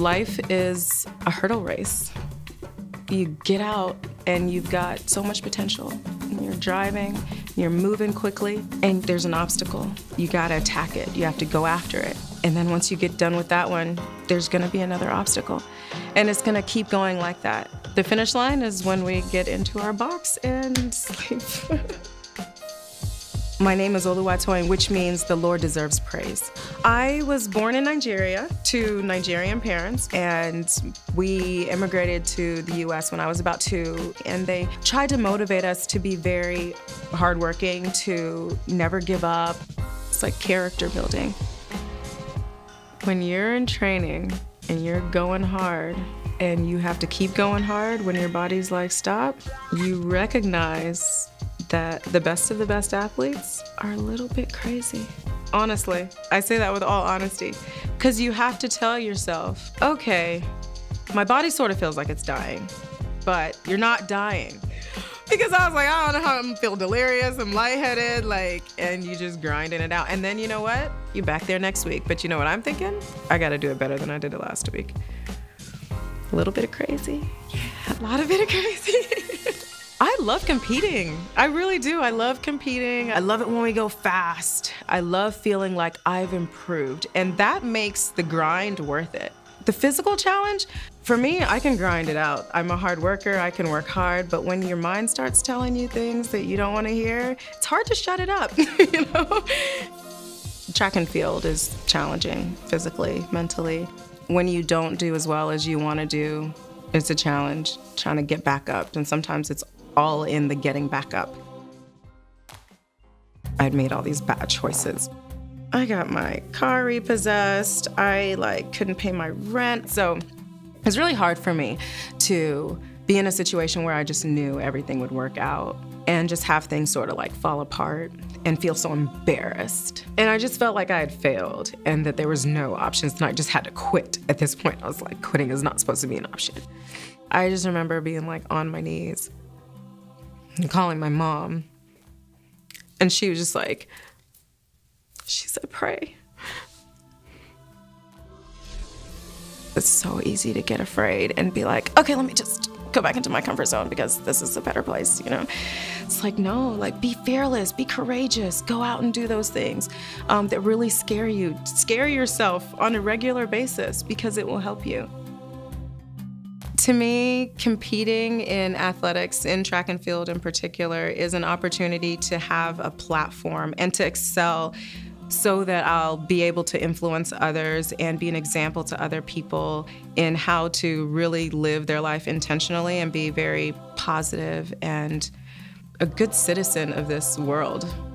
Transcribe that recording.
Life is a hurdle race. You get out and you've got so much potential. And you're driving, you're moving quickly, and there's an obstacle. You gotta attack it, you have to go after it. And then once you get done with that one, there's gonna be another obstacle. And it's gonna keep going like that. The finish line is when we get into our box and sleep. My name is Oluwatoyin, which means the Lord deserves praise. I was born in Nigeria to Nigerian parents, and we immigrated to the U.S. when I was about 2, and they tried to motivate us to be very hardworking, to never give up. It's like character building. When you're in training and you're going hard, and you have to keep going hard when your body's like, stop, you recognize that the best of the best athletes are a little bit crazy. Honestly, I say that with all honesty, because you have to tell yourself, okay, my body sort of feels like it's dying, but you're not dying. Because I was like, I don't know how I feel delirious, I'm lightheaded, and you just grinding it out. And then you know what? You're back there next week. But you know what I'm thinking? I gotta do it better than I did it last week. A little bit of crazy, yeah, a lot of bit of crazy. I love competing. I really do. I love competing. I love it when we go fast. I love feeling like I've improved, and that makes the grind worth it. The physical challenge, for me, I can grind it out. I'm a hard worker, I can work hard, but when your mind starts telling you things that you don't want to hear, it's hard to shut it up, you know? Track and field is challenging physically, mentally. When you don't do as well as you want to do, it's a challenge trying to get back up. And sometimes it's all in the getting back up. I'd made all these bad choices. I got my car repossessed. I couldn't pay my rent. So it's really hard for me to be in a situation where I just knew everything would work out and just have things sort of fall apart and feel so embarrassed. And I just felt like I had failed and that there was no options, and I just had to quit. At this point, I was like, quitting is not supposed to be an option. I just remember being on my knees and calling my mom. And she was just like, she said, pray. It's so easy to get afraid and be like, okay, let me just go back into my comfort zone because this is a better place, you know? It's like, no, be fearless, be courageous, go out and do those things that really scare you. Scare yourself on a regular basis because it will help you. To me, competing in athletics, in track and field in particular, is an opportunity to have a platform and to excel so that I'll be able to influence others and be an example to other people in how to really live their life intentionally and be very positive and a good citizen of this world.